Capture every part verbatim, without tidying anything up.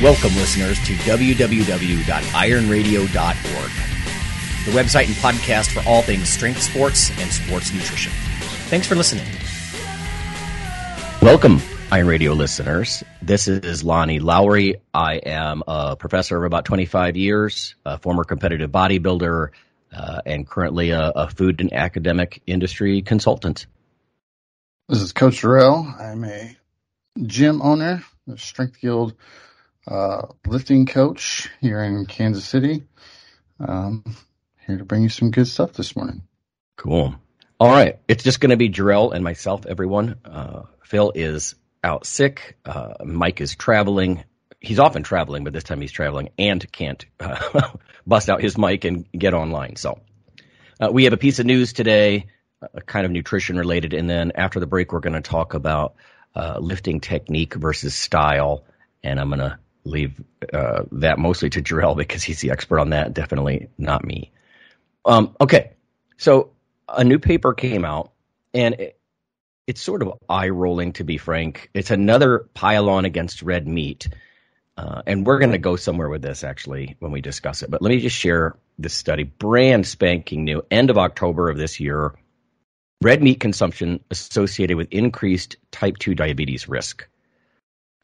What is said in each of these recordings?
Welcome, listeners, to w w w dot iron radio dot org, the website and podcast for all things strength sports and sports nutrition. Thanks for listening. Welcome, Iron Radio listeners. This is Lonnie Lowry. I am a professor of about twenty-five years, a former competitive bodybuilder, uh, and currently a, a food and academic industry consultant. This is Coach Jerrell. I'm a gym owner, a Strength Guild uh, lifting coach here in Kansas City. Um, here to bring you some good stuff this morning. Cool. All right. It's just going to be Jerrell and myself, everyone. Uh, Phil is out sick. Uh, Mike is traveling. He's often traveling, but this time he's traveling and can't uh, bust out his mic and get online. So uh, we have a piece of news today, uh, kind of nutrition related. And then after the break, we're going to talk about uh, lifting technique versus style. And I'm going to leave uh, that mostly to Jerrell because he's the expert on that. Definitely not me. Um, okay. So a new paper came out, and it, it's sort of eye-rolling, to be frank. It's another pile-on against red meat, uh, and we're going to go somewhere with this, actually, when we discuss it. But let me just share this study, brand spanking new, end of October of this year, red meat consumption associated with increased type two diabetes risk.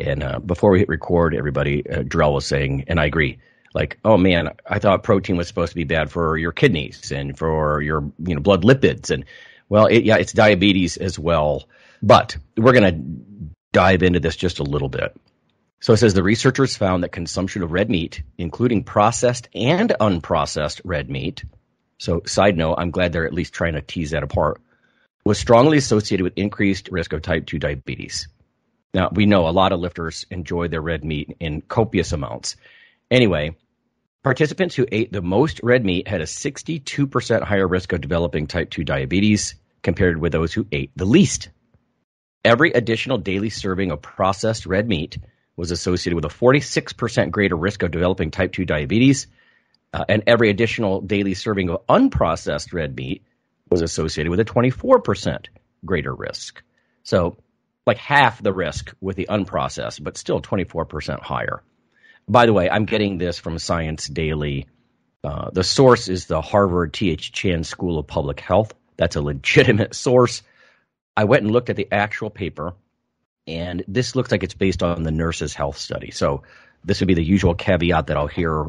And uh, before we hit record, everybody, uh, Jerrell was saying, and I agree, like, oh man, I thought protein was supposed to be bad for your kidneys and for your, you know, blood lipids. And well, it, yeah, it's diabetes as well. But we're going to dive into this just a little bit. So it says the researchers found that consumption of red meat, including processed and unprocessed red meat. So side note, I'm glad they're at least trying to tease that apart, was strongly associated with increased risk of type two diabetes. Now, we know a lot of lifters enjoy their red meat in copious amounts. Anyway, participants who ate the most red meat had a sixty-two percent higher risk of developing type two diabetes compared with those who ate the least. Every additional daily serving of processed red meat was associated with a forty-six percent greater risk of developing type two diabetes, uh, and every additional daily serving of unprocessed red meat was associated with a twenty-four percent greater risk. So like half the risk with the unprocessed, but still twenty-four percent higher. By the way, I'm getting this from Science Daily. Uh, the source is the Harvard T H Chan School of Public Health. That's a legitimate source. I went and looked at the actual paper, and this looks like it's based on the nurses' health study. So this would be the usual caveat that I'll hear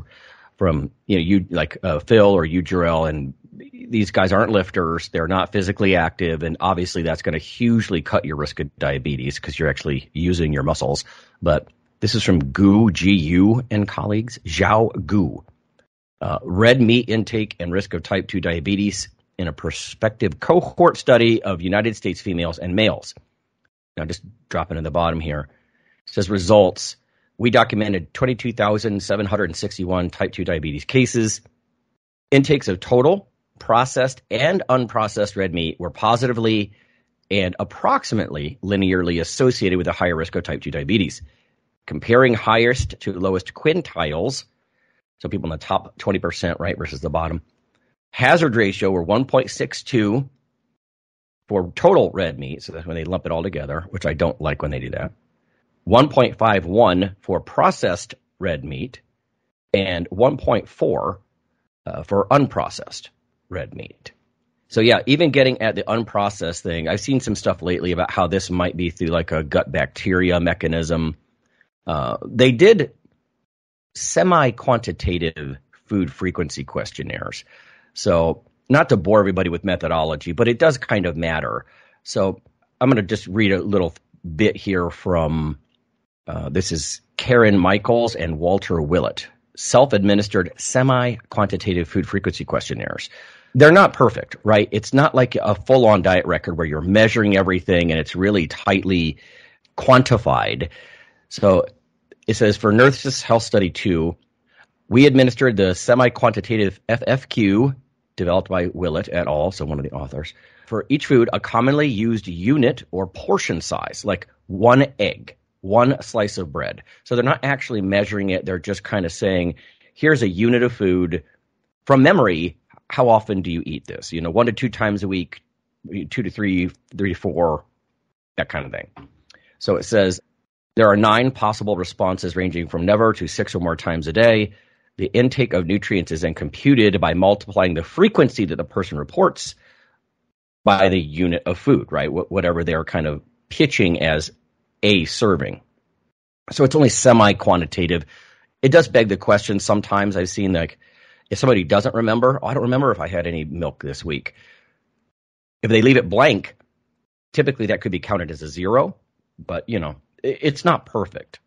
from, you know, you like uh, Phil or you, Jerrell, and these guys aren't lifters. They're not physically active, and obviously that's going to hugely cut your risk of diabetes because you're actually using your muscles. But this is from Gu, G U, and colleagues, Zhao Gu. Uh, red meat intake and risk of type two diabetes in a prospective cohort study of United States females and males. Now, just dropping to the bottom here. It says results. We documented twenty-two thousand seven hundred sixty-one type two diabetes cases. Intakes of total, processed, and unprocessed red meat were positively and approximately linearly associated with a higher risk of type two diabetes. Comparing highest to lowest quintiles, so people in the top twenty percent, right, versus the bottom, hazard ratio were one point six two for total red meat, so that's when they lump it all together, which I don't like when they do that, one point five one for processed red meat, and one point four uh, for unprocessed red meat. So yeah, even getting at the unprocessed thing, I've seen some stuff lately about how this might be through like a gut bacteria mechanism. Uh, they did semi-quantitative food frequency questionnaires. So not to bore everybody with methodology, but it does kind of matter. So I'm going to just read a little bit here from uh, this is Karen Michaels and Walter Willett, self-administered semi-quantitative food frequency questionnaires. They're not perfect, right? It's not like a full-on diet record where you're measuring everything and it's really tightly quantified. So it says for Nurses Health Study two, we administered the semi-quantitative F F Q developed by Willett et al., so one of the authors, for each food, a commonly used unit or portion size, like one egg, one slice of bread. So they're not actually measuring it. They're just kind of saying, here's a unit of food. From memory, how often do you eat this? You know, one to two times a week, two to three, three to four, that kind of thing. So it says There are nine possible responses ranging from never to six or more times a day. The intake of nutrients is then computed by multiplying the frequency that the person reports by the unit of food, right? Wh- whatever they're kind of pitching as a serving. So it's only semi-quantitative. It does beg the question. Sometimes I've seen, like, if somebody doesn't remember, oh, I don't remember if I had any milk this week. If they leave it blank, typically that could be counted as a zero, but, you know, it, it's not perfect.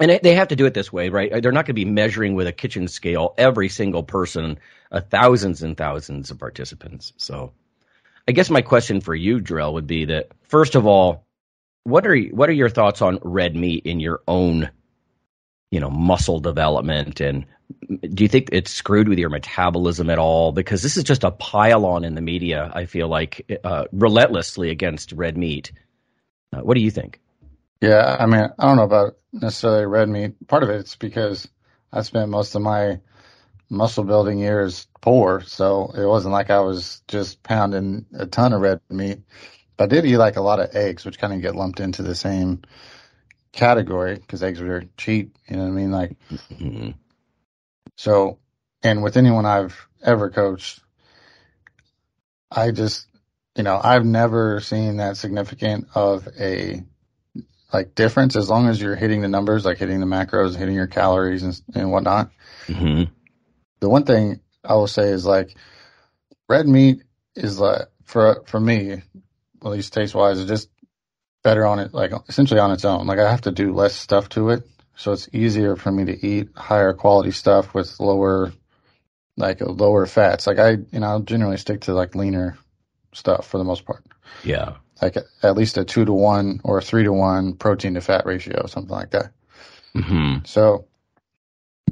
And it, they have to do it this way, right? They're not going to be measuring with a kitchen scale every single person, uh, thousands and thousands of participants. So I guess my question for you, Jerrell, would be that, first of all, what are what are your thoughts on red meat in your own, you know, muscle development? And do you think it's screwed with your metabolism at all? Because this is just a pile-on in the media, I feel like, uh, relentlessly against red meat. Uh, what do you think? Yeah, I mean, I don't know about necessarily red meat. Part of it's because I spent most of my muscle building years poor, so it wasn't like I was just pounding a ton of red meat. But I did eat like a lot of eggs, which kind of get lumped into the same category because eggs were cheap. You know what I mean? Like, mm-hmm. So, and with anyone I've ever coached, I just, you know, I've never seen that significant of a like difference as long as you're hitting the numbers, like hitting the macros, hitting your calories and, and whatnot. Mm-hmm. The one thing I will say is like red meat is like for, for me, at least taste wise, it's just better on it, like essentially on its own. Like I have to do less stuff to it. So it's easier for me to eat higher quality stuff with lower, like lower fats. Like I, you know, I'll generally stick to like leaner stuff for the most part. Yeah. Like at least a two to one or a three to one protein to fat ratio, something like that. Mm-hmm. So,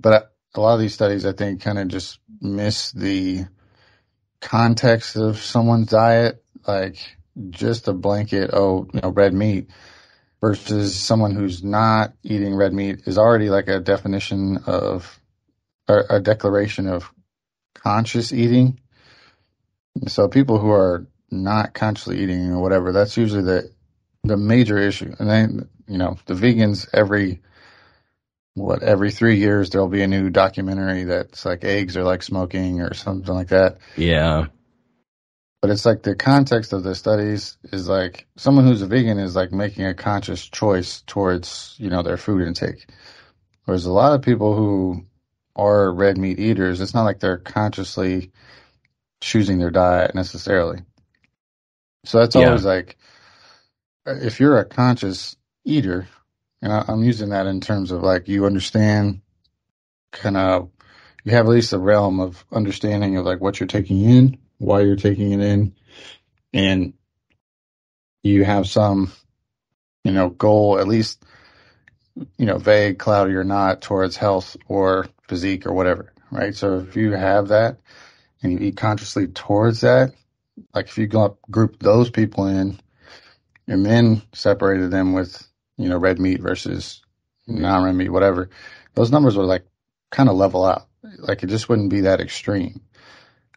but a lot of these studies, I think, kind of just miss the context of someone's diet. Like, just a blanket, oh, you know, red meat versus someone who's not eating red meat is already like a definition of or a declaration of conscious eating. So people who are not consciously eating or whatever, that's usually the the major issue. And then, you know, the vegans, every what every three years there'll be a new documentary that's like eggs are like smoking or something like that. Yeah. But it's like the context of the studies is like someone who's a vegan is like making a conscious choice towards, you know, their food intake. Whereas a lot of people who are red meat eaters, it's not like they're consciously choosing their diet necessarily. So that's always yeah. like, if you're a conscious eater, and I, I'm using that in terms of like you understand kind of, you have at least a realm of understanding of like what you're taking in, why you're taking it in, and you have some, you know, goal, at least, you know, vague, cloudy or not, towards health or physique or whatever, right? So if you have that and you eat consciously towards that, like if you group those people in and then separated them with, you know, red meat versus non-red meat, whatever, those numbers would like kind of level out. Like it just wouldn't be that extreme.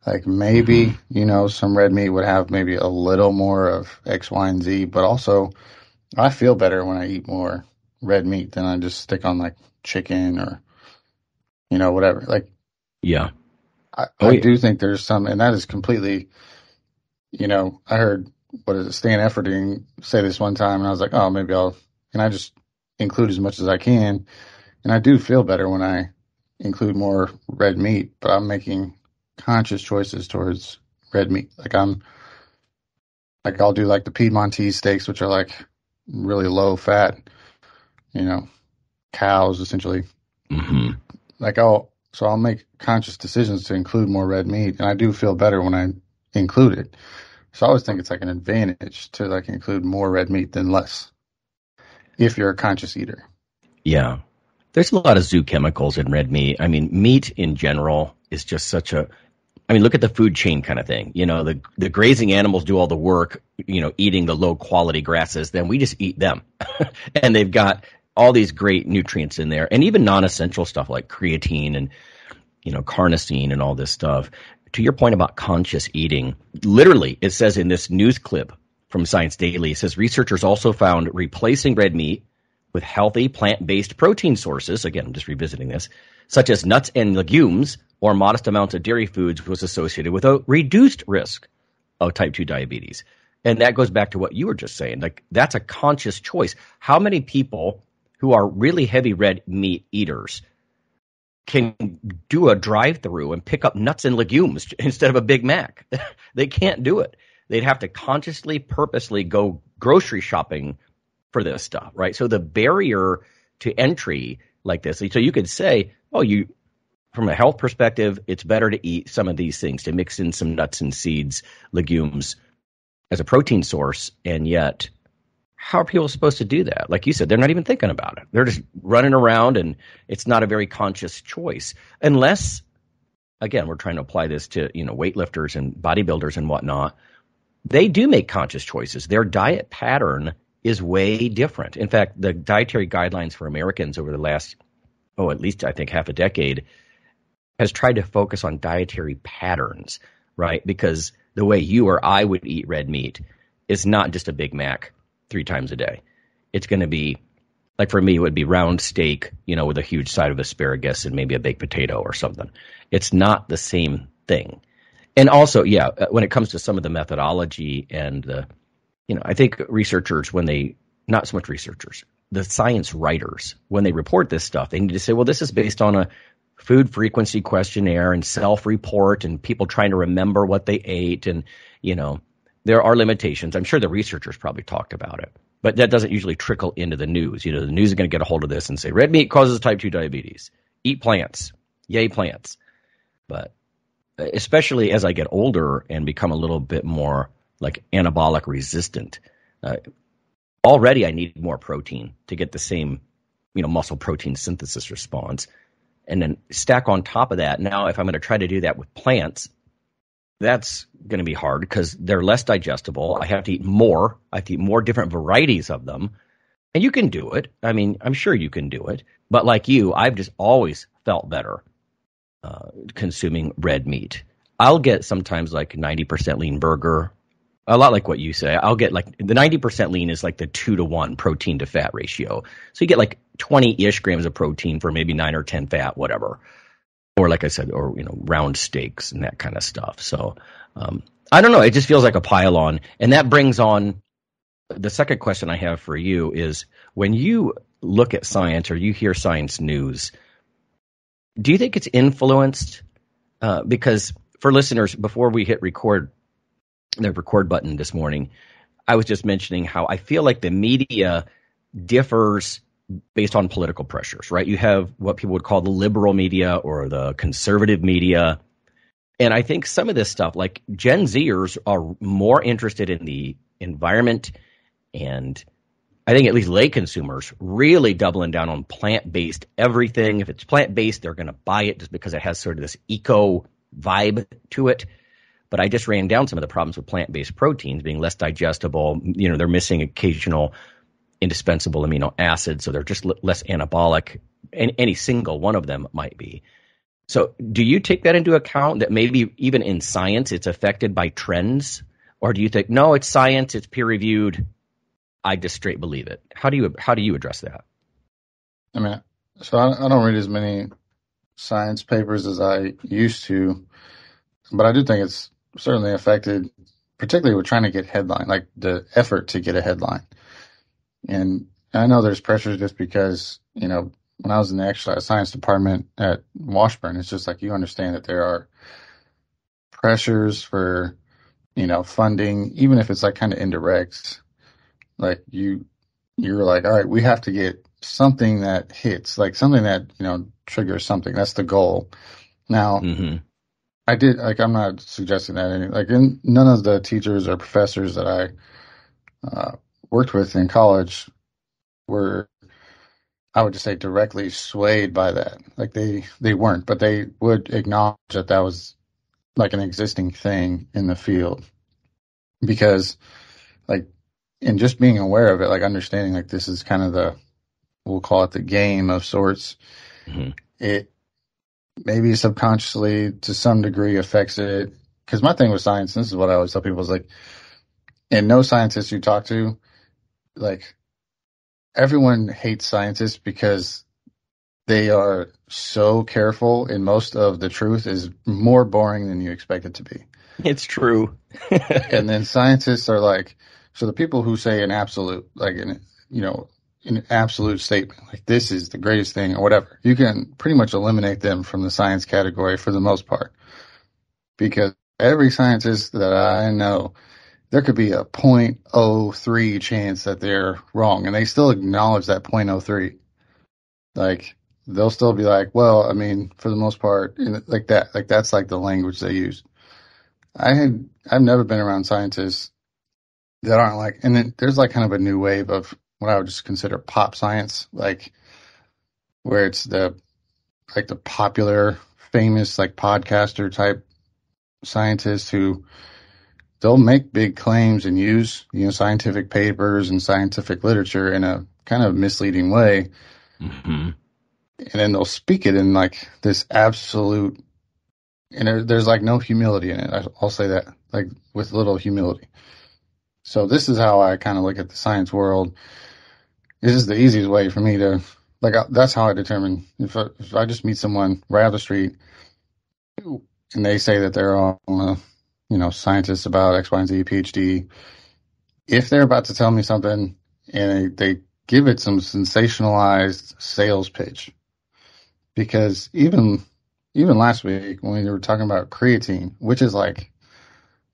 Like maybe, mm-hmm. you know, some red meat would have maybe a little more of X, Y, and Z, but also I feel better when I eat more red meat than I just stick on like chicken or, you know, whatever. Like, yeah, I, oh, I yeah. do think there's some, and that is completely, you know, I heard, what is it, Stan Efferding say this one time and I was like, oh, maybe I'll, and I just include as much as I can. And I do feel better when I include more red meat, but I'm making conscious choices towards red meat. Like I'm like I'll do like the Piedmontese steaks, which are like really low fat, you know, cows essentially. Mm-hmm. Like I'll so I'll make conscious decisions to include more red meat, and I do feel better when I include it. So I always think it's like an advantage to like include more red meat than less if you're a conscious eater. Yeah. There's a lot of zoo chemicals in red meat. I mean, meat in general is just such a, I mean, look at the food chain kind of thing. You know, the the grazing animals do all the work, you know, eating the low quality grasses, then we just eat them. And they've got all these great nutrients in there and even non-essential stuff like creatine and, you know, carnosine and all this stuff. To your point about conscious eating, literally it says in this news clip from Science Daily, it says researchers also found replacing red meat with healthy plant-based protein sources, again, I'm just revisiting this, such as nuts and legumes or modest amounts of dairy foods was associated with a reduced risk of type two diabetes. And that goes back to what you were just saying. Like, that's a conscious choice. How many people who are really heavy red meat eaters can do a drive-through and pick up nuts and legumes instead of a Big Mac? They can't do it. They'd have to consciously, purposely go grocery shopping for this stuff, right? So the barrier to entry like this, so you could say, oh, you, from a health perspective, it's better to eat some of these things, to mix in some nuts and seeds, legumes as a protein source. And yet, how are people supposed to do that? Like you said, they're not even thinking about it. They're just running around, and it's not a very conscious choice. Unless, again, we're trying to apply this to, you know, weightlifters and bodybuilders and whatnot. They do make conscious choices. Their diet pattern is way different. In fact, the dietary guidelines for Americans over the last, oh, at least I think half a decade, has tried to focus on dietary patterns, right? Because the way you or I would eat red meat is not just a Big Mac three times a day. It's going to be, like for me, it would be round steak, you know, with a huge side of asparagus and maybe a baked potato or something. It's not the same thing. And also, yeah, when it comes to some of the methodology and the, you know, I think researchers, when they, not so much researchers, the science writers, when they report this stuff, they need to say, well, this is based on a food frequency questionnaire and self-report and people trying to remember what they ate. And, you know, there are limitations. I'm sure the researchers probably talked about it, but that doesn't usually trickle into the news. You know, the news is going to get a hold of this and say, red meat causes type two diabetes. Eat plants. Yay, plants. But especially as I get older and become a little bit more like anabolic resistant, uh, already I need more protein to get the same, you know, muscle protein synthesis response. And then stack on top of that, now if I'm going to try to do that with plants, that's going to be hard because they're less digestible. I have to eat more. I have to eat more different varieties of them. And you can do it. I mean, I'm sure you can do it. But like you, I've just always felt better Uh, consuming red meat. I'll get sometimes like ninety percent lean burger, a lot like what you say. I'll get like the ninety percent lean is like the two to one protein to fat ratio. So you get like twenty-ish grams of protein for maybe nine or ten fat, whatever. Or like I said, or, you know, round steaks and that kind of stuff. So um, I don't know. It just feels like a pile on. And that brings on the second question I have for you is, when you look at science or you hear science news, do you think it's influenced? Uh, because for listeners, before we hit record, the record button this morning, I was just mentioning how I feel like the media differs based on political pressures, right? You have what people would call the liberal media or the conservative media. And I think some of this stuff, like Gen Zers are more interested in the environment, and I think at least lay consumers really doubling down on plant-based everything. If it's plant-based, they're going to buy it just because it has sort of this eco vibe to it. But I just ran down some of the problems with plant-based proteins being less digestible. You know, they're missing occasional indispensable amino acids, so they're just l- less anabolic, and any single one of them might be. So do you take that into account, that maybe even in science it's affected by trends? Or do you think, no, it's science, it's peer-reviewed, I just straight believe it? How do you how do you address that? I mean, so I, I don't read as many science papers as I used to, but I do think it's certainly affected, particularly with trying to get headline, like the effort to get a headline. And I know there's pressures just because, you know, when I was in the exercise science department at Washburn, it's just like you understand that there are pressures for, you know, funding, even if it's like kind of indirect. Like you, you're like, all right, we have to get something that hits, like something that, you know, triggers something. That's the goal. Now, mm-hmm. I did, like, I'm not suggesting that any, like, in, none of the teachers or professors that I uh, worked with in college were, I would just say, directly swayed by that. Like they, they weren't, but they would acknowledge that that was like an existing thing in the field, because, like, and just being aware of it, like understanding, like this is kind of the, we'll call it the game of sorts. Mm-hmm. It maybe subconsciously to some degree affects it. Because my thing with science, and this is what I always tell people, is like, and no scientist you talk to, like everyone hates scientists because they are so careful, and most of the truth is more boring than you expect it to be. It's true. And then scientists are like, so the people who say an absolute, like, an, you know, an absolute statement, like this is the greatest thing or whatever, you can pretty much eliminate them from the science category for the most part. Because every scientist that I know, there could be a zero point zero three chance that they're wrong, and they still acknowledge that zero point zero three. Like, they'll still be like, well, I mean, for the most part, like that, like that's like the language they use. I had, I've never been around scientists that aren't like, and then there's like kind of a new wave of what I would just consider pop science, like where it's the, like the popular, famous, like podcaster type scientists who they'll make big claims and use, you know, scientific papers and scientific literature in a kind of misleading way. Mm-hmm. And then they'll speak it in like this absolute, and there, there's like no humility in it. I'll say that, like with little humility. So this is how I kind of look at the science world. This is the easiest way for me to, like, that's how I determine if I, if I just meet someone right out the street and they say that they're all, uh, you know, scientists about X, Y, and Z, PhD. If they're about to tell me something and they, they give it some sensationalized sales pitch, because even even last week when we were talking about creatine, which is like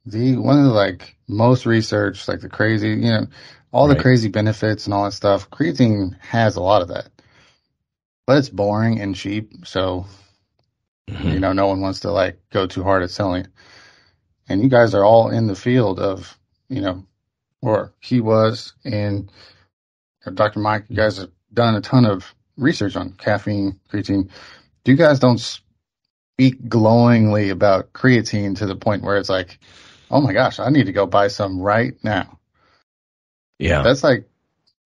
the one of the like most researched, like the crazy, you know, all right. the crazy benefits and all that stuff. Creatine has a lot of that, but it's boring and cheap, so mm-hmm. you know, no one wants to like go too hard at selling it. And you guys are all in the field of, you know, or he was, and Doctor Mike, you guys have done a ton of research on caffeine, creatine. You guys don't speak glowingly about creatine to the point where it's like, oh my gosh, I need to go buy some right now. Yeah. That's like,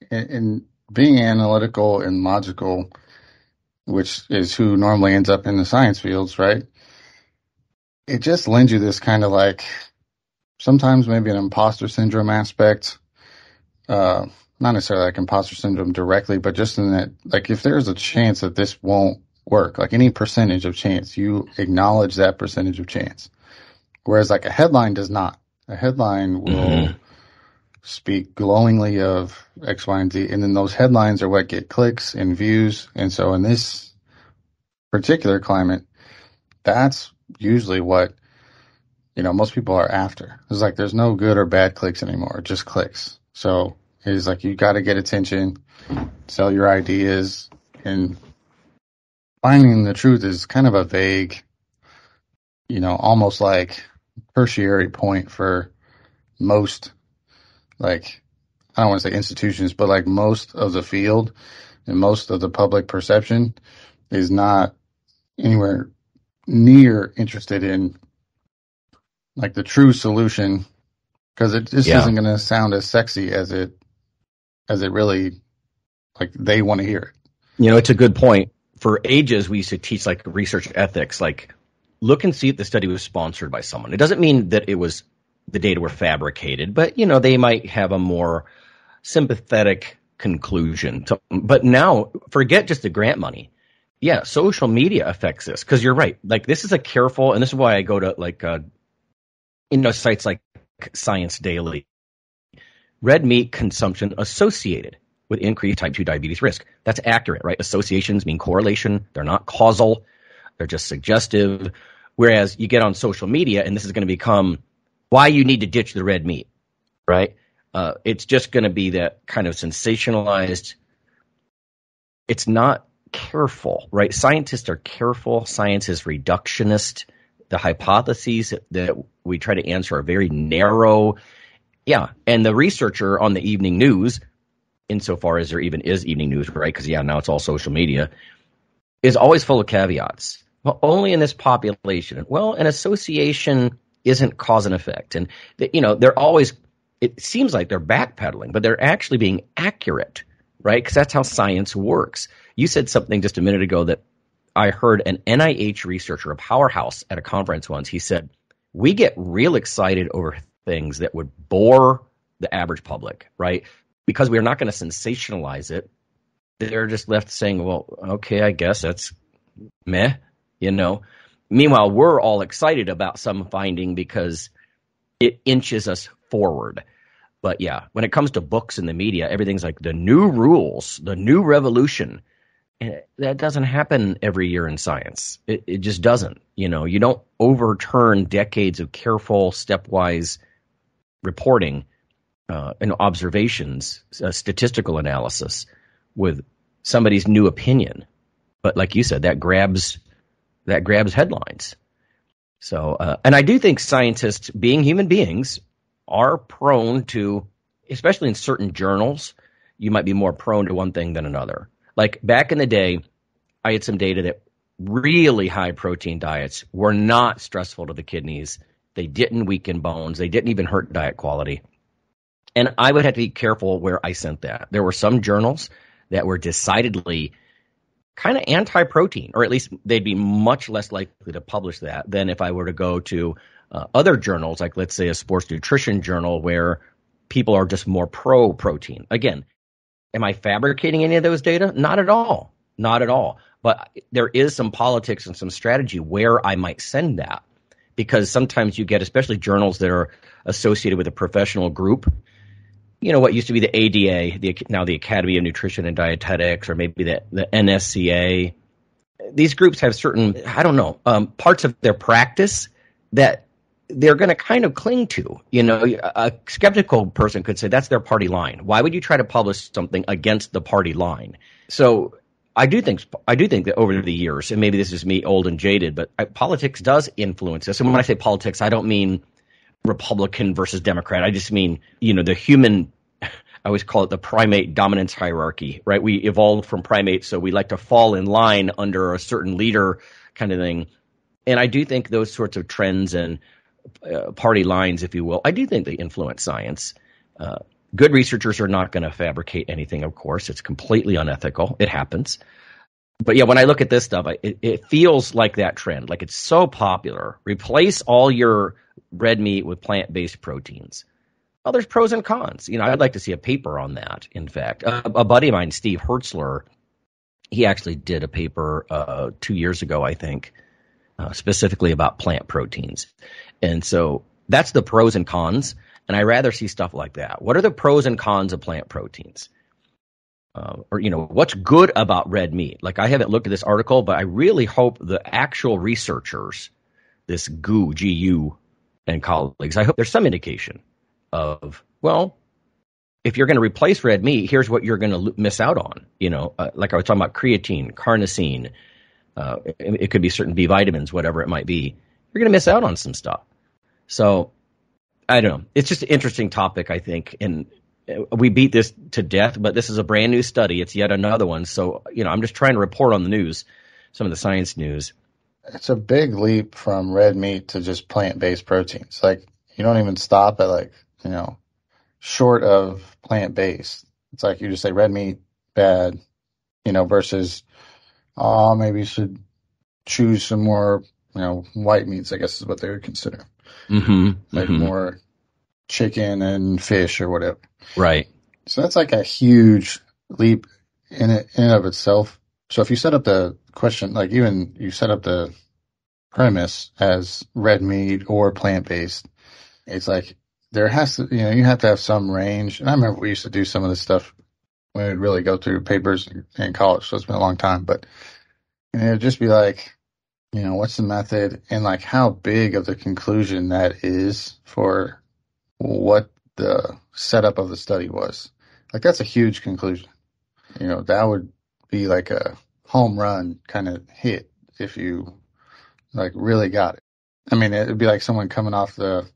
in being analytical and logical, which is who normally ends up in the science fields, right? It just lends you this kind of like, sometimes maybe an imposter syndrome aspect, uh, not necessarily like imposter syndrome directly, but just in that, like if there's a chance that this won't work, like any percentage of chance, you acknowledge that percentage of chance. Whereas like a headline does not. A headline will mm-hmm. speak glowingly of X, Y, and Z. And then those headlines are what get clicks and views. And so in this particular climate, that's usually what, you know, most people are after. It's like there's no good or bad clicks anymore, just clicks. So it's like you got to get attention, sell your ideas, and finding the truth is kind of a vague, you know, almost like tertiary point for most, like, I don't want to say institutions, but like most of the field and most of the public perception is not anywhere near interested in like the true solution, because it just yeah. isn't going to sound as sexy as it as it really, like they want to hear it. You know, it's a good point. For ages, we used to teach like research ethics, like look and see if the study was sponsored by someone. It doesn't mean that it was the data were fabricated, but you know, they might have a more sympathetic conclusion. To, but now, forget just the grant money. Yeah, social media affects this, because you're right. Like this is a careful, and this is why I go to like, uh, you know, sites like Science Daily. Red meat consumption associated with increased type two diabetes risk. That's accurate, right? Associations mean correlation. They're not causal. They're just suggestive. Whereas you get on social media, and this is going to become why you need to ditch the red meat, right? Uh, it's just going to be that kind of sensationalized. It's not careful, right? Scientists are careful. Science is reductionist. The hypotheses that we try to answer are very narrow. Yeah, and the researcher on the evening news, insofar as there even is evening news, right? Because, yeah, now it's all social media, is always full of caveats. Well, only in this population. Well, an association isn't cause and effect. And, the, you know, they're always – it seems like they're backpedaling, but they're actually being accurate, right? Because that's how science works. You said something just a minute ago that I heard an N I H researcher, a powerhouse at a conference once. He said, we get real excited over things that would bore the average public, right? because we're not going to sensationalize it, they're just left saying, well, okay, I guess that's meh, you know. Meanwhile, we're all excited about some finding because it inches us forward. But yeah, when it comes to books and the media, everything's like the new rules, the new revolution. And that doesn't happen every year in science. It, it just doesn't. You know, you don't overturn decades of careful, stepwise reporting uh, and observations, uh, statistical analysis with somebody's new opinion. But like you said, that grabs that grabs headlines. So, uh, and I do think scientists, being human beings, are prone to, especially in certain journals, you might be more prone to one thing than another. Like back in the day, I had some data that really high protein diets were not stressful to the kidneys. They didn't weaken bones. They didn't even hurt diet quality. And I would have to be careful where I sent that. There were some journals that were decidedly kind of anti-protein, or at least they'd be much less likely to publish that than if I were to go to uh, other journals, like let's say a sports nutrition journal where people are just more pro-protein. Again, am I fabricating any of those data? Not at all. Not at all. But there is some politics and some strategy where I might send that, because sometimes you get, especially journals that are associated with a professional group, you know, what used to be the A D A, the, now the Academy of Nutrition and Dietetics, or maybe the, the N S C A. These groups have certain, I don't know, um, parts of their practice that they're going to kind of cling to. You know, a skeptical person could say that's their party line. Why would you try to publish something against the party line? So I do think I do think that over the years, and maybe this is me old and jaded, but I, politics does influence us. And when I say politics, I don't mean Republican versus Democrat. I just mean, you know, the human, I always call it the primate dominance hierarchy, right? We evolved from primates, so we like to fall in line under a certain leader kind of thing. And I do think those sorts of trends and uh, party lines, if you will, I do think they influence science. Uh, good researchers are not going to fabricate anything, of course. It's completely unethical. It happens. But yeah, when I look at this stuff, I, it, it feels like that trend, like it's so popular. Replace all your red meat with plant-based proteins. Well, there's pros and cons. You know, I'd like to see a paper on that, in fact. A, a buddy of mine, Steve Hertzler, he actually did a paper uh, two years ago, I think, uh, specifically about plant proteins. And so that's the pros and cons, and I rather see stuff like that. What are the pros and cons of plant proteins? Uh, or, you know, what's good about red meat? Like, I haven't looked at this article, but I really hope the actual researchers, this Gu, G U, and colleagues, I hope there's some indication of, well, if you're going to replace red meat, here's what you're going to miss out on. You know, uh, like I was talking about creatine, carnosine, uh, it, it could be certain B vitamins, whatever it might be. You're going to miss out on some stuff. So, I don't know. It's just an interesting topic, I think, and we beat this to death, but this is a brand new study. It's yet another one. So, you know, I'm just trying to report on the news, some of the science news. It's a big leap from red meat to just plant-based proteins. Like, you don't even stop at, like, you know, short of plant-based. It's like you just say red meat, bad, you know, versus, oh, maybe you should choose some more, you know, white meats, I guess is what they would consider. Mm-hmm. Like mm-hmm. more chicken and fish or whatever. Right. So that's like a huge leap in it, in and of itself. So if you set up the question, like even you set up the premise as red meat or plant-based, it's like there has to, you know, you have to have some range. And I remember we used to do some of this stuff when we'd really go through papers in college. So it's been a long time, but and it would just be like, you know, what's the method and like how big of the conclusion that is for what the setup of the study was. Like that's a huge conclusion. You know, that would be like a home run kind of hit if you like really got it. I mean, it'd be like someone coming off the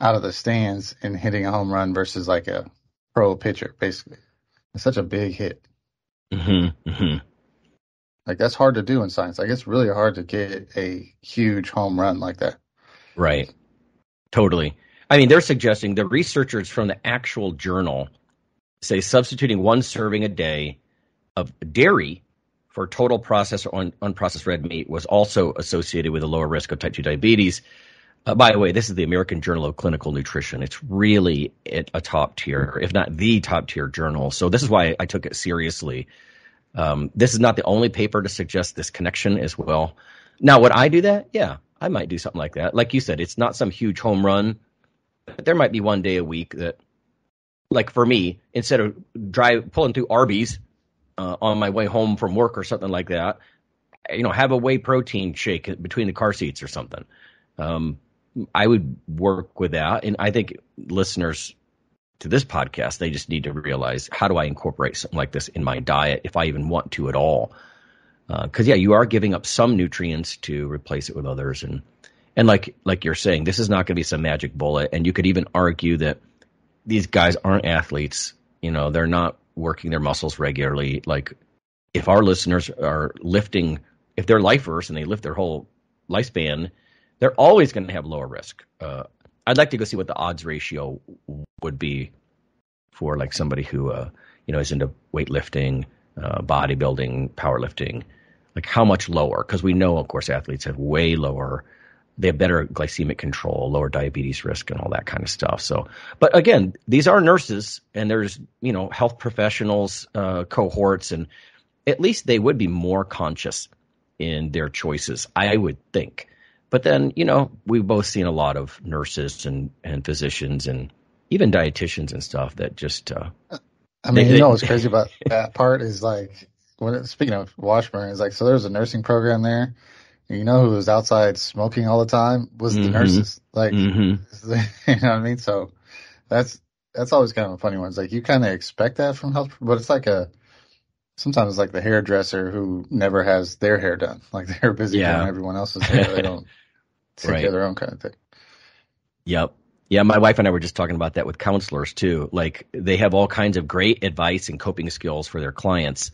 out of the stands and hitting a home run versus like a pro pitcher, basically. It's such a big hit. Mm-hmm, mm-hmm. Like that's hard to do in science. Like it's really hard to get a huge home run like that. Right. Totally. I mean, they're suggesting the researchers from the actual journal say substituting one serving a day of dairy for total processed or un- unprocessed red meat was also associated with a lower risk of type two diabetes. Uh, by the way, this is the American Journal of Clinical Nutrition. It's really a top tier, if not the top tier journal. So this is why I took it seriously. Um, this is not the only paper to suggest this connection as well. Now, would I do that? Yeah, I might do something like that. Like you said, it's not some huge home run, but there might be one day a week that, like for me, instead of drive pulling through Arby's uh, on my way home from work or something like that, you know, have a whey protein shake between the car seats or something. Um, I would work with that. And I think listeners to this podcast, they just need to realize, how do I incorporate something like this in my diet, if I even want to at all? Because, uh, yeah, you are giving up some nutrients to replace it with others. And and like like you're saying, this is not going to be some magic bullet. And you could even argue that these guys aren't athletes. You know, they're not working their muscles regularly. Like, if our listeners are lifting, if they're lifers and they lift their whole lifespan, they're always going to have lower risk. Uh, I'd like to go see what the odds ratio would be for like somebody who, uh, you know, is into weightlifting, uh, bodybuilding, powerlifting, like how much lower. Because we know, of course, athletes have way lower, they have better glycemic control, lower diabetes risk and all that kind of stuff. So, but again, these are nurses and there's, you know, health professionals, uh, cohorts, and at least they would be more conscious in their choices, I would think. But then, you know, we've both seen a lot of nurses and, and physicians and even dietitians and stuff that just. Uh, I mean, they, you know, what's crazy about that part is like, when it, speaking of Washburn, is like, so there was a nursing program there. And you know who was outside smoking all the time was mm-hmm. the nurses. Like, mm-hmm. you know what I mean? So that's that's always kind of a funny one. It's like you kind of expect that from health, but it's like a. Sometimes it's like the hairdresser who never has their hair done. Like they're busy yeah. doing everyone else's hair. They don't take right. care of their own kind of thing. Yep. Yeah, my wife and I were just talking about that with counselors too. Like they have all kinds of great advice and coping skills for their clients,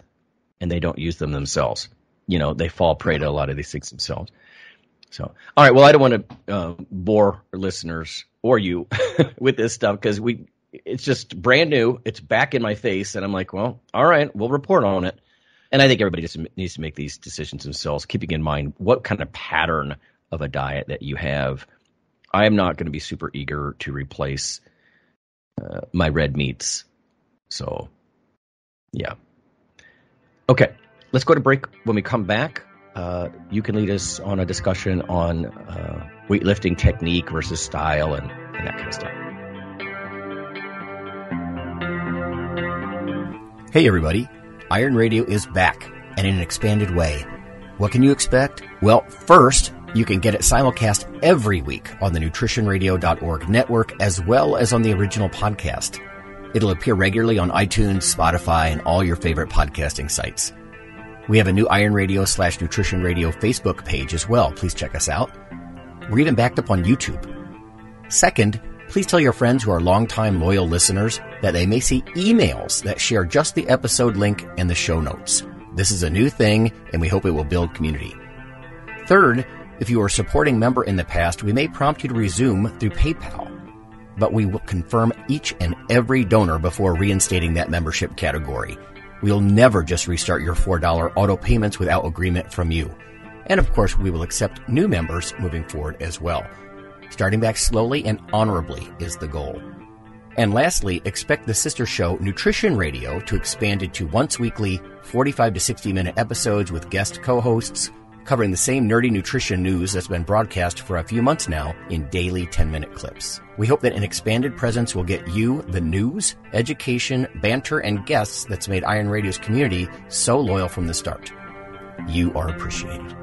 and they don't use them themselves. You know, they fall prey to a lot of these things themselves. So, all right. Well, I don't want to uh, bore listeners or you with this stuff because we – it's just brand new. It's back in my face. And I'm like, well, all right, we'll report on it. And I think everybody just needs to make these decisions themselves, keeping in mind what kind of pattern of a diet that you have. I am not going to be super eager to replace uh, my red meats. So, yeah. Okay, let's go to break. When we come back, uh, you can lead us on a discussion on uh, weightlifting technique versus style and, and that kind of stuff. Hey everybody, Iron Radio is back, and in an expanded way. What can you expect? Well, first, you can get it simulcast every week on the nutrition radio dot org network, as well as on the original podcast. It'll appear regularly on iTunes, Spotify, and all your favorite podcasting sites. We have a new Iron Radio slash Nutrition Radio Facebook page as well. Please check us out. We're even backed up on YouTube. Second, please tell your friends who are longtime loyal listeners that they may see emails that share just the episode link and the show notes. This is a new thing, and we hope it will build community. Third, if you are a supporting member in the past, we may prompt you to resume through PayPal, but we will confirm each and every donor before reinstating that membership category. We'll never just restart your four dollars auto payments without agreement from you. And of course, we will accept new members moving forward as well. Starting back slowly and honorably is the goal. And lastly, expect the sister show, Nutrition Radio, to expand into once weekly, forty-five to sixty minute episodes with guest co-hosts covering the same nerdy nutrition news that's been broadcast for a few months now in daily ten minute clips. We hope that an expanded presence will get you the news, education, banter, and guests that's made Iron Radio's community so loyal from the start. You are appreciated.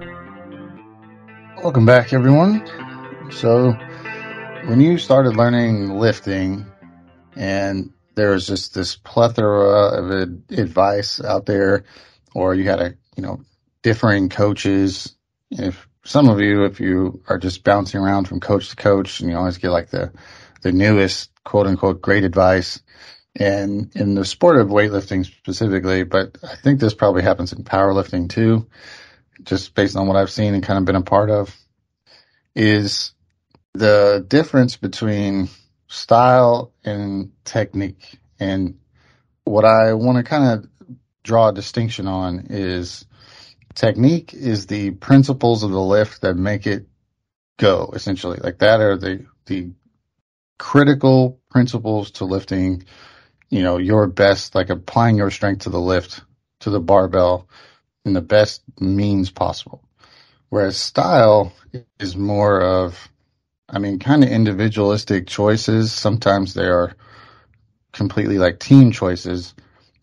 Welcome back, everyone. So when you started learning lifting and there was just this plethora of ad- advice out there, or you had a, you know, differing coaches. If some of you, if you are just bouncing around from coach to coach and you always get like the, the newest quote unquote great advice, and in the sport of weightlifting specifically, but I think this probably happens in powerlifting too, just based on what I've seen and kind of been a part of, is the difference between style and technique. And what I want to kind of draw a distinction on is technique is the principles of the lift that make it go, essentially. Like that are the the critical principles to lifting, you know, your best, like applying your strength to the lift, to the barbell in the best means possible. Whereas style is more of, I mean, kind of individualistic choices. Sometimes they are completely like team choices,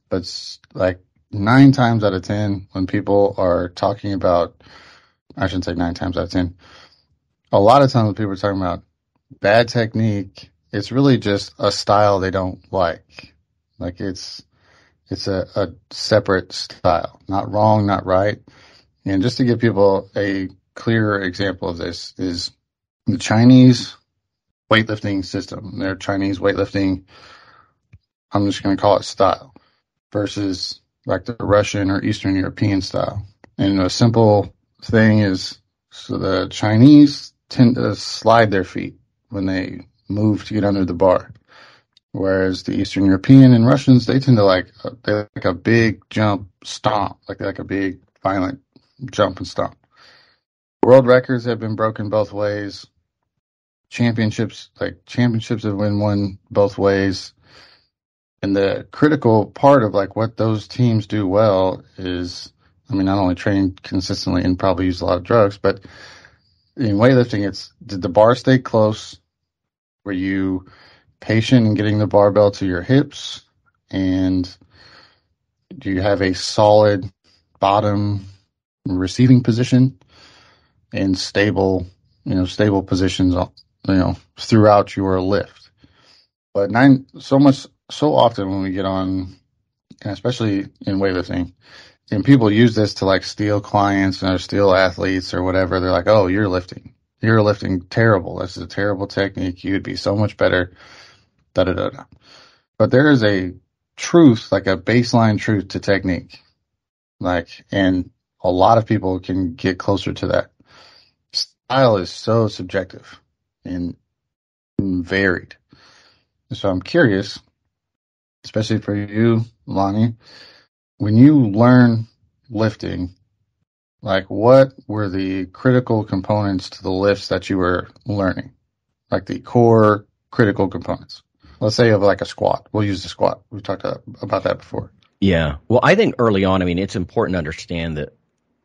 but like nine times out of ten, when people are talking about, I shouldn't say nine times out of ten, a lot of times when people are talking about bad technique, it's really just a style they don't like. Like it's, it's a, a separate style, not wrong, not right. And just to give people a clearer example of this is the Chinese weightlifting system, their Chinese weightlifting, I'm just going to call it style, versus like the Russian or Eastern European style. And a simple thing is, so the Chinese tend to slide their feet when they move to get under the bar, whereas the Eastern European and Russians, they tend to like, they like a big jump stomp, like they like a big violent jump and stomp. World records have been broken both ways. Championships, like championships have been won both ways. And the critical part of like what those teams do well is, I mean, not only train consistently and probably use a lot of drugs, but in weightlifting, it's did the bar stay close? Were you patient in getting the barbell to your hips? And do you have a solid bottom receiving position and stable, you know, stable positions, you know, throughout your lift? But nine, so much, so often when we get on, and especially in weightlifting, and people use this to like steal clients or steal athletes or whatever. They're like, oh, you're lifting, you're lifting terrible. This is a terrible technique. You'd be so much better. Da da da da. But there is a truth, like a baseline truth to technique. Like, and a lot of people can get closer to that. Style is so subjective and varied. So I'm curious, especially for you, Lonnie, when you learn lifting, like what were the critical components to the lifts that you were learning? Like the core critical components, let's say of like a squat. We'll use the squat. We've talked about that before. Yeah. Well, I think early on, I mean, it's important to understand that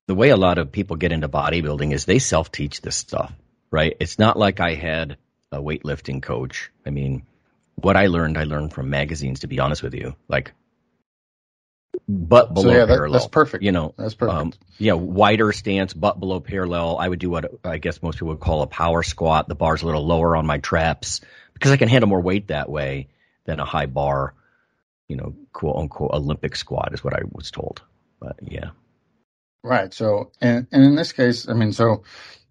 the way a lot of people get into bodybuilding is they self-teach this stuff, right? It's not like I had a weightlifting coach. I mean, what I learned, I learned from magazines, to be honest with you, like butt below so, yeah, parallel. That, that's perfect. You know, that's perfect. Um, yeah, wider stance, butt below parallel. I would do what I guess most people would call a power squat. The bar's a little lower on my traps because I can handle more weight that way than a high bar, you know, quote unquote Olympic squat is what I was told. But yeah. Right. So, and, and in this case, I mean, so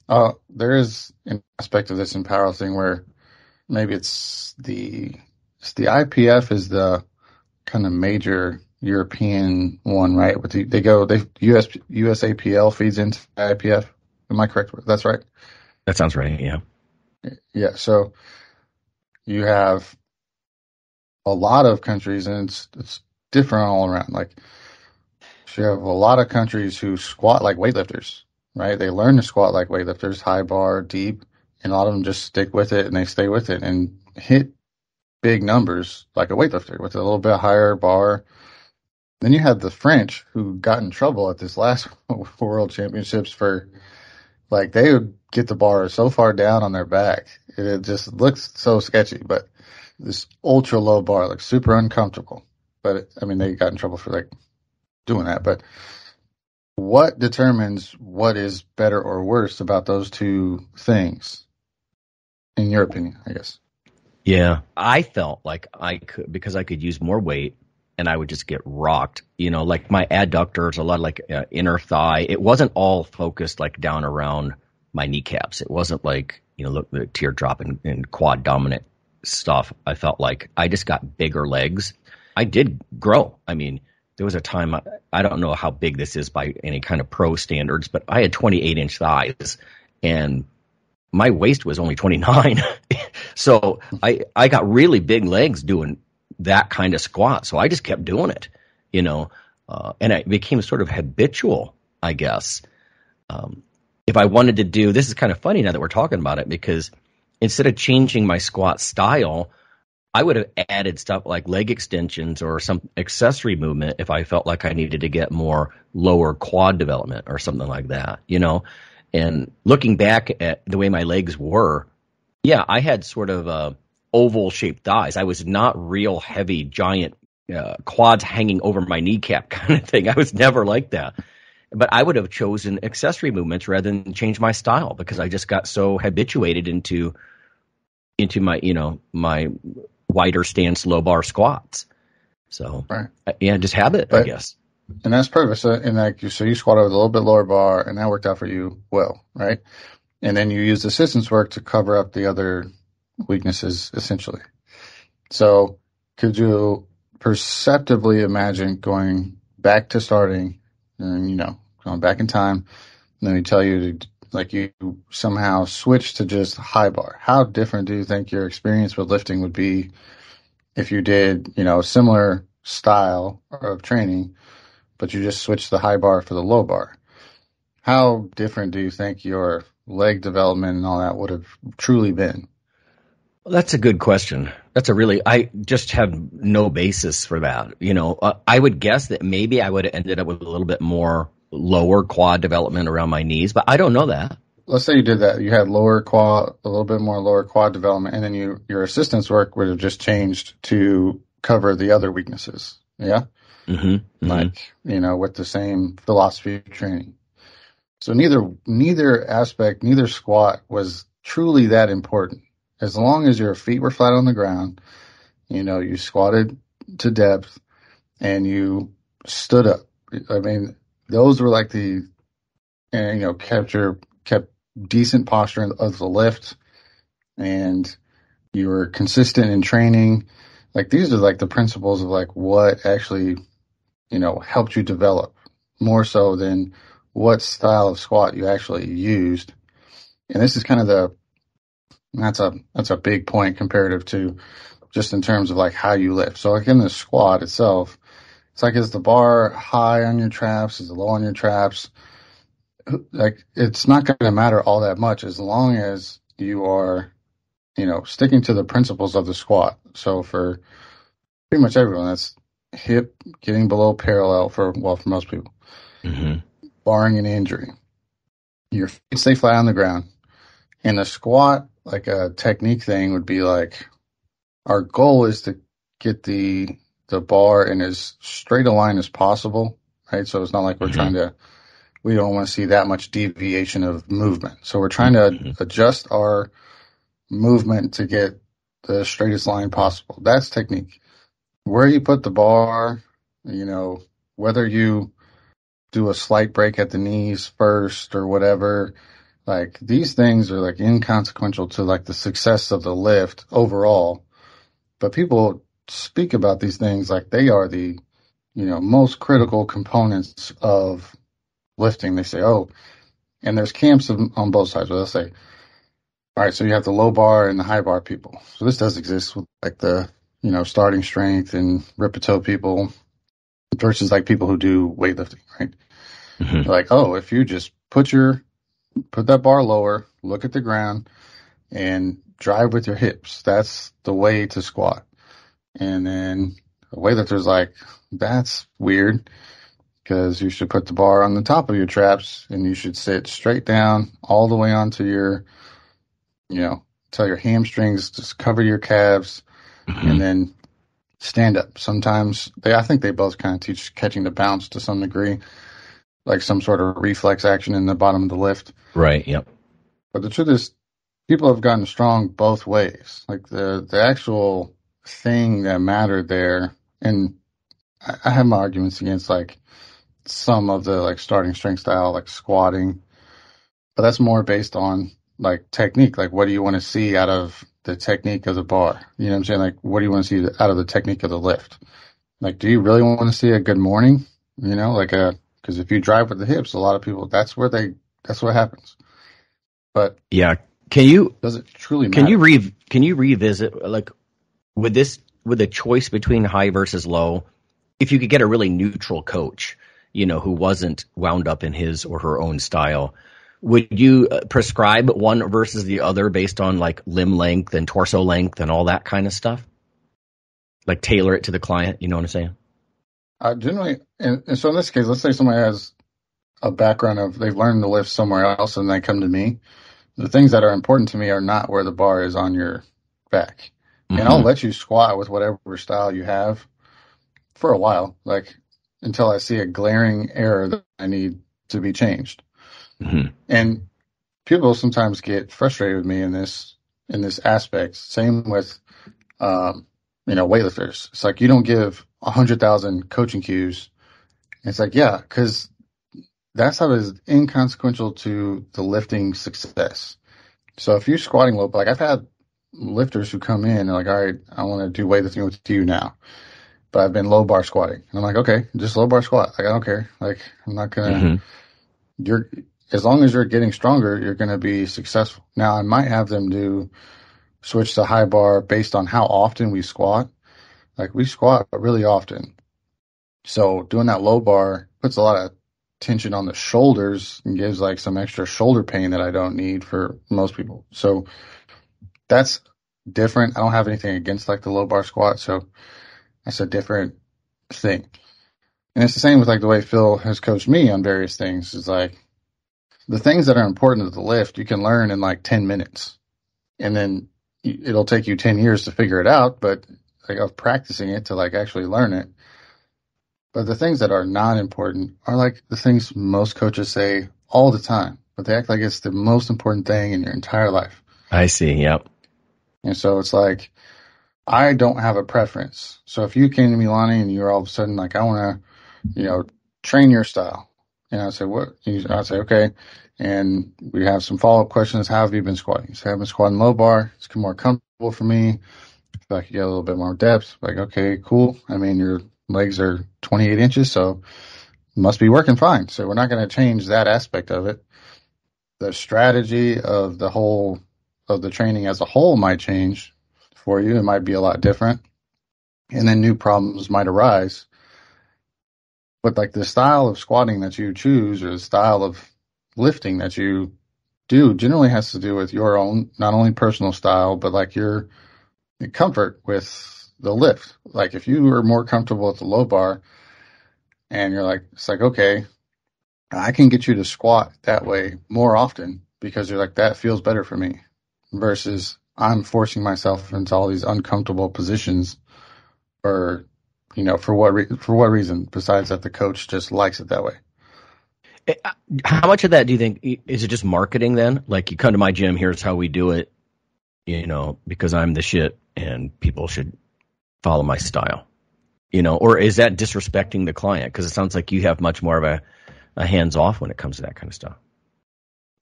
uh, there is an aspect of this in powerlifting where maybe it's the it's the I P F is the kind of major European one, right? With the, they go, they US U S A P L feeds into I P F. Am I correct? That's right. That sounds right. Yeah. Yeah. So you have a lot of countries, and it's it's different all around. Like. So you have a lot of countries who squat like weightlifters, right? They learn to squat like weightlifters, high bar, deep, and a lot of them just stick with it and they stay with it and hit big numbers like a weightlifter with a little bit higher bar. Then you had the French who got in trouble at this last World Championships for, like, they would get the bar so far down on their back. It just looks so sketchy, but this ultra low bar looks super uncomfortable. But, I mean, they got in trouble for, like, doing that. But what determines what is better or worse about those two things, in your opinion? I guess. Yeah, I felt like I could because I could use more weight, and I would just get rocked. You know, like my adductors, a lot of like uh, inner thigh. It wasn't all focused like down around my kneecaps. It wasn't like, you know, look, the teardrop and, and quad dominant stuff. I felt like I just got bigger legs. I did grow. I mean. There was a time, I don't know how big this is by any kind of pro standards, but I had twenty-eight inch thighs and my waist was only twenty-nine. So I, I got really big legs doing that kind of squat. So I just kept doing it, you know, uh, and it became sort of habitual, I guess. Um, if I wanted to do, this is kind of funny now that we're talking about it, because instead of changing my squat style, I would have added stuff like leg extensions or some accessory movement if I felt like I needed to get more lower quad development or something like that, you know. And looking back at the way my legs were, yeah, I had sort of uh, oval-shaped thighs. I was not real heavy, giant uh, quads hanging over my kneecap kind of thing. I was never like that. But I would have chosen accessory movements rather than change my style, because I just got so habituated into into my, you know, my – wider stance, low bar squats. So, right. Yeah, just habit, but, I guess. And that's perfect. So, and like you, so you squat over a little bit lower bar, and that worked out for you well, right? And then you used assistance work to cover up the other weaknesses, essentially. So, could you perceptibly imagine going back to starting, and you know, going back in time, and then we tell you to, like, you somehow switch to just high bar? How different do you think your experience with lifting would be if you did, you know, similar style of training, but you just switched the high bar for the low bar? How different do you think your leg development and all that would have truly been? Well, that's a good question. That's a really, I just have no basis for that. You know, uh, I would guess that maybe I would have ended up with a little bit more lower quad development around my knees, but I don't know that. Let's say you did that. You had lower quad, a little bit more lower quad development, and then you, your assistance work would have just changed to cover the other weaknesses. Yeah? Mm-hmm. Like, mm-hmm. you know, with the same philosophy of training. So neither neither aspect, neither squat was truly that important. As long as your feet were flat on the ground, you know, you squatted to depth and you stood up. I mean, those were like the, and, you know, kept your, kept decent posture of the lift, and you were consistent in training. Like, these are like the principles of like what actually, you know, helped you develop, more so than what style of squat you actually used. And this is kind of the, that's a, that's a big point comparative to just in terms of like how you lift. So like in the squat itself, it's like, is the bar high on your traps? Is it low on your traps? Like, it's not going to matter all that much as long as you are, you know, sticking to the principles of the squat. So for pretty much everyone, that's hip getting below parallel for, well, for most people, mm-hmm. barring an injury. Your feet stay flat on the ground. And the squat, like a technique thing, would be like, our goal is to get the – the bar in as straight a line as possible, right? So it's not like we're mm-hmm. trying to, we don't want to see that much deviation of movement. So we're trying to mm-hmm. adjust our movement to get the straightest line possible. That's technique. Where you put the bar, you know, whether you do a slight break at the knees first or whatever, like these things are like inconsequential to like the success of the lift overall. But people speak about these things like they are the, you know, most critical components of lifting. They say, oh, and there's camps of, on both sides. Well, they'll say, all right, so you have the low bar and the high bar people. So this does exist with like the, you know, starting strength and rip-a-toe people versus like people who do weightlifting, right? Mm-hmm. Like, oh, if you just put your, put that bar lower, look at the ground and drive with your hips, that's the way to squat. And then a weightlifter's like, that's weird, because you should put the bar on the top of your traps and you should sit straight down all the way onto your, you know, till your hamstrings just cover your calves mm-hmm. and then stand up. Sometimes they, I think they both kind of teach catching the bounce to some degree, like some sort of reflex action in the bottom of the lift. Right. Yep. But the truth is, people have gotten strong both ways. Like the, the actual thing that mattered there, and I have my arguments against like some of the like starting strength style, like squatting, but that's more based on like technique. Like, what do you want to see out of the technique of the bar? You know what I'm saying? Like, what do you want to see out of the technique of the lift? Like, do you really want to see a good morning? You know, like a, because if you drive with the hips, a lot of people, that's where they, that's what happens. But yeah, can you, does it truly matter? Can you re, can you revisit like, With this, with a choice between high versus low, if you could get a really neutral coach, you know, who wasn't wound up in his or her own style, would you prescribe one versus the other based on like limb length and torso length and all that kind of stuff? Like tailor it to the client, you know what I'm saying? Uh, generally, and, and so in this case, let's say somebody has a background of they've learned to lift somewhere else and they come to me. The things that are important to me are not where the bar is on your back. Mm-hmm. And I'll let you squat with whatever style you have for a while, like until I see a glaring error that I need to be changed. Mm-hmm. And people sometimes get frustrated with me in this, in this aspect. Same with, um, you know, weightlifters. It's like, you don't give a hundred thousand coaching cues. It's like, yeah, cause that's how it is inconsequential to the lifting success. So if you're squatting low, like I've had lifters who come in and like, all right, I want to do weightlifting with you now, but I've been low bar squatting. And I'm like, okay, just low bar squat. Like, I don't care. Like, I'm not going to, mm-hmm. you're, as long as you're getting stronger, you're going to be successful. Now I might have them do switch to high bar based on how often we squat. Like we squat really often. So doing that low bar puts a lot of tension on the shoulders and gives like some extra shoulder pain that I don't need for most people. So that's different. I don't have anything against like the low bar squat. So that's a different thing. And it's the same with like the way Phil has coached me on various things. It's like the things that are important to the lift, you can learn in like ten minutes and then it'll take you ten years to figure it out, but like of practicing it to like actually learn it. But the things that are not important are like the things most coaches say all the time, but they act like it's the most important thing in your entire life. I see. Yep. And so it's like, I don't have a preference. So if you came to me, Lonnie, and you're all of a sudden like, I want to, you know, train your style. And I say, what? I'd say, okay. And we have some follow-up questions. How have you been squatting? So I've been squatting low bar. It's more comfortable for me. If I could get a little bit more depth, like, okay, cool. I mean, your legs are twenty-eight inches, so must be working fine. So we're not going to change that aspect of it. The strategy of the whole, of the training as a whole might change for you. It might be a lot different. And then new problems might arise. But like the style of squatting that you choose or the style of lifting that you do generally has to do with your own, not only personal style, but like your comfort with the lift. Like if you are more comfortable with the low bar and you're like, it's like, okay, I can get you to squat that way more often because you're like, that feels better for me versus I'm forcing myself into all these uncomfortable positions or You know, for what re- for what reason? Besides that, the coach just likes it that way. How much of that do you think is it just marketing? Then, like, you come to my gym, here's how we do it. You know, because I'm the shit, and people should follow my style. You know, or is that disrespecting the client? Because it sounds like you have much more of a, a hands off when it comes to that kind of stuff.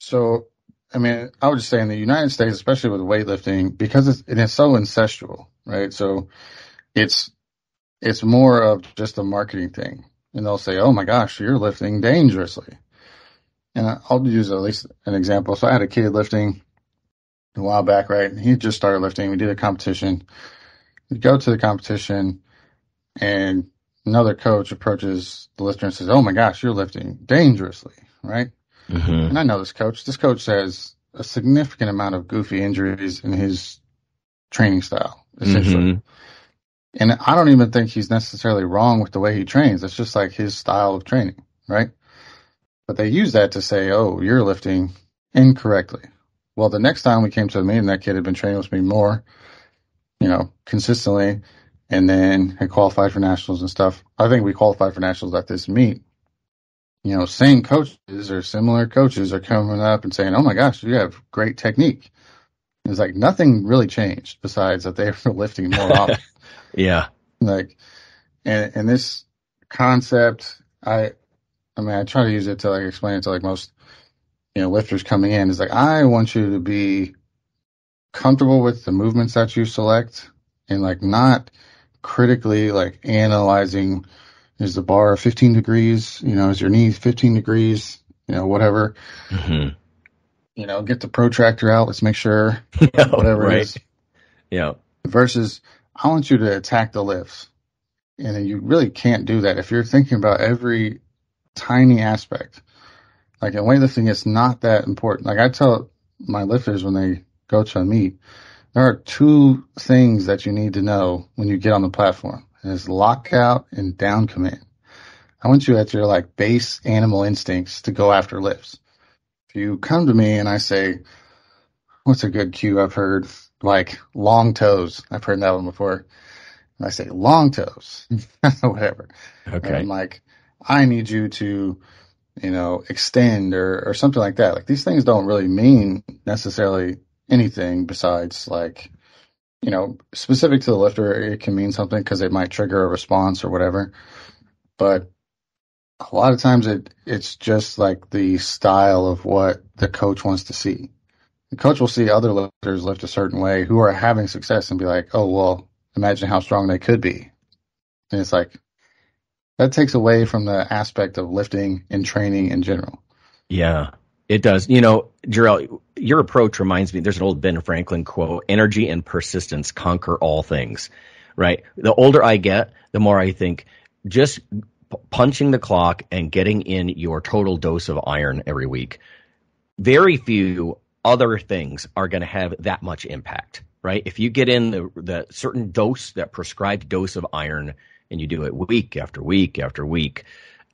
So, I mean, I would just say in the United States, especially with weightlifting, because it's, it is so incestual, right? So, it's It's more of just a marketing thing. And they'll say, oh, my gosh, you're lifting dangerously. And I'll use at least an example. So I had a kid lifting a while back, right? And he just started lifting. We did a competition. We go to the competition, and another coach approaches the lifter and says, oh, my gosh, you're lifting dangerously, right? Mm-hmm. And I know this coach. This coach has a significant amount of goofy injuries in his training style, essentially. Mm-hmm. And I don't even think he's necessarily wrong with the way he trains. It's just like his style of training, right? But they use that to say, oh, you're lifting incorrectly. Well, the next time we came to the meeting, that kid had been training with me more, you know, consistently, and then had qualified for nationals and stuff. I think we qualified for nationals at this meet. You know, same coaches or similar coaches are coming up and saying, oh, my gosh, you have great technique. It's like nothing really changed besides that they were lifting more often. Yeah. Like, and, and this concept, I, I mean, I try to use it to like explain it to like most, you know, lifters coming in is like, I want you to be comfortable with the movements that you select and like not critically like analyzing, is the bar fifteen degrees, you know, is your knee fifteen degrees, you know, whatever, mm-hmm. you know, get the protractor out. Let's make sure yeah, whatever right. it is. Yeah. Versus, I want you to attack the lifts. And you really can't do that if you're thinking about every tiny aspect. Like, and weightlifting is not that important. Like, I tell my lifters when they go to a meet, there are two things that you need to know when you get on the platform. And it's lockout and down command. I want you at your, like, base animal instincts to go after lifts. If you come to me and I say, what's a good cue I've heard? Like, long toes. I've heard that one before. And I say, long toes. Whatever. Okay. And I'm like, I need you to, you know, extend or, or something like that. Like, these things don't really mean necessarily anything besides, like, you know, specific to the lifter, it can mean something because it might trigger a response or whatever. But a lot of times it it's just like the style of what the coach wants to see. The coach will see other lifters lift a certain way who are having success and be like, oh, well, imagine how strong they could be. And it's like, that takes away from the aspect of lifting and training in general. Yeah, it does. You know, Jerrell, your approach reminds me, there's an old Ben Franklin quote, energy and persistence conquer all things, right? The older I get, the more I think just p- punching the clock and getting in your total dose of iron every week. Very few other things are going to have that much impact, right? If you get in the, the certain dose, that prescribed dose of iron, and you do it week after week after week.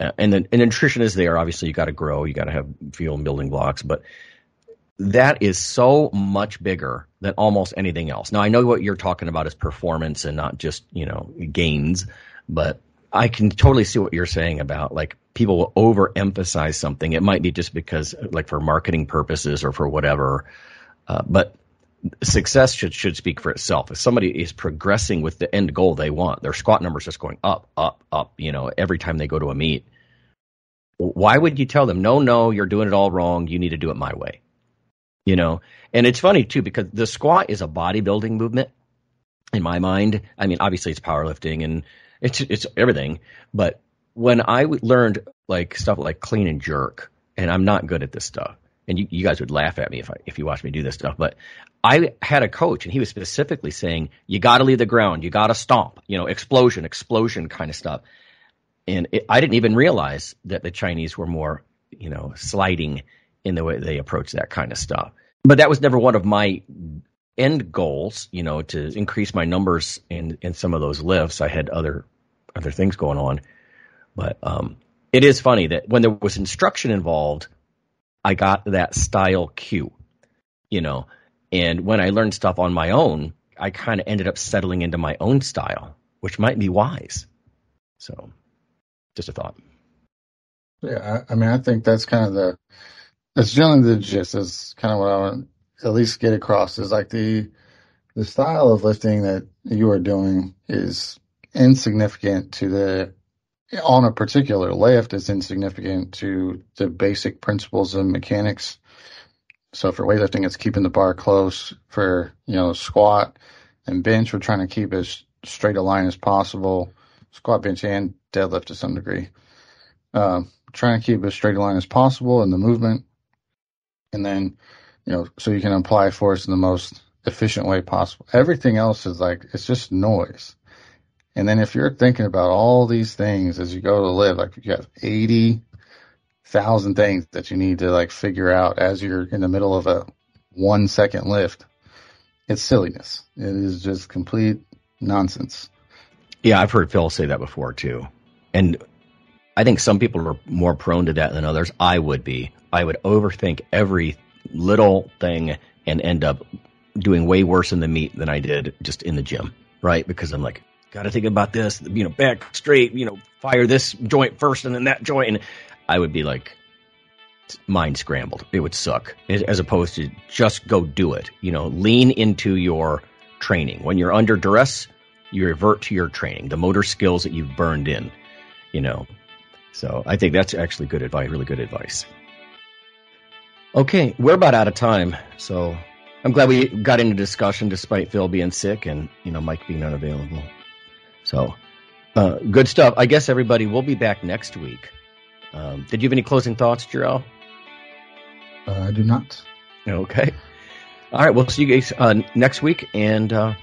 Uh, and then and nutrition is there. Obviously, you got to grow. You got to have fuel and building blocks. But that is so much bigger than almost anything else. Now, I know what you're talking about is performance and not just, you know, gains. But I can totally see what you're saying about, like, people will overemphasize something. It might be just because, like, for marketing purposes or for whatever. Uh, but success should should speak for itself. If somebody is progressing with the end goal they want, their squat numbers just going up, up, up, you know, every time they go to a meet, why would you tell them, no, no, you're doing it all wrong. You need to do it my way, you know? And it's funny, too, because the squat is a bodybuilding movement in my mind. I mean, obviously, it's powerlifting and it's it's everything. But when I learned, like, stuff like clean and jerk, and I'm not good at this stuff, and you, you guys would laugh at me if I, if you watched me do this stuff, but I had a coach and he was specifically saying, you got to leave the ground, you got to stomp, you know, explosion, explosion kind of stuff. And it, I didn't even realize that the Chinese were more, you know, sliding in the way they approach that kind of stuff. But that was never one of my end goals, you know, to increase my numbers in, in some of those lifts. I had other, other things going on, but um, it is funny that when there was instruction involved, I got that style cue, you know, and when I learned stuff on my own, I kind of ended up settling into my own style, which might be wise. So just a thought. Yeah. I, I mean, I think that's kind of the, that's generally the gist is kind of what I want to at least get across is like the, the style of lifting that you are doing is insignificant to the, on a particular lift is insignificant to the basic principles and mechanics. So for weightlifting, it's keeping the bar close. For, you know, squat and bench, we're trying to keep as straight a line as possible. Squat, bench, and deadlift to some degree. Um, trying to keep as straight a line as possible in the movement. And then, you know, so you can apply force in the most efficient way possible. Everything else is like, it's just noise. And then if you're thinking about all these things as you go to live, like you have eighty thousand things that you need to like figure out as you're in the middle of a one second lift, it's silliness. It is just complete nonsense. Yeah, I've heard Phil say that before too. And I think some people are more prone to that than others. I would be. I would overthink every little thing and end up doing way worse in the meet than I did just in the gym, right? Because I'm like, got to think about this, you know, back straight, you know, fire this joint first and then that joint. And I would be like mind scrambled. It would suck as opposed to just go do it. You know, lean into your training. When you're under duress, you revert to your training, the motor skills that you've burned in, you know. So I think that's actually good advice, really good advice. Okay, we're about out of time. So I'm glad we got into discussion despite Phil being sick and, you know, Mike being unavailable. So uh, good stuff. I guess everybody will be back next week. Um, did you have any closing thoughts, Jerrell? Uh, I do not. Okay. All right. We'll see you guys uh, next week. And uh,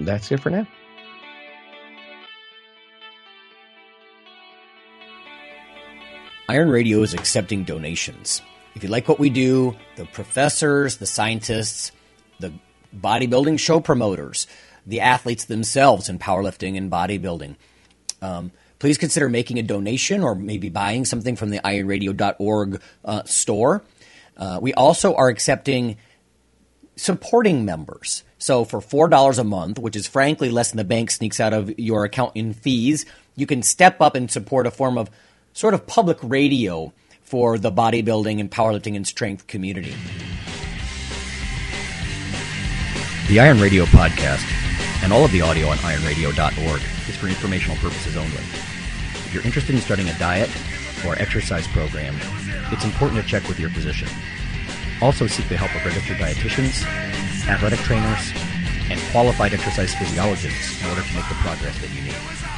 that's it for now. Iron Radio is accepting donations. If you like what we do, the professors, the scientists, the bodybuilding show promoters, the athletes themselves in powerlifting and bodybuilding, um, please consider making a donation or maybe buying something from the iron radio dot org uh, store. Uh, we also are accepting supporting members. So for four dollars a month, which is frankly less than the bank sneaks out of your account in fees, you can step up and support a form of sort of public radio for the bodybuilding and powerlifting and strength community. The Iron Radio podcast and all of the audio on iron radio dot org is for informational purposes only. If you're interested in starting a diet or exercise program, it's important to check with your physician. Also seek the help of registered dietitians, athletic trainers, and qualified exercise physiologists in order to make the progress that you need.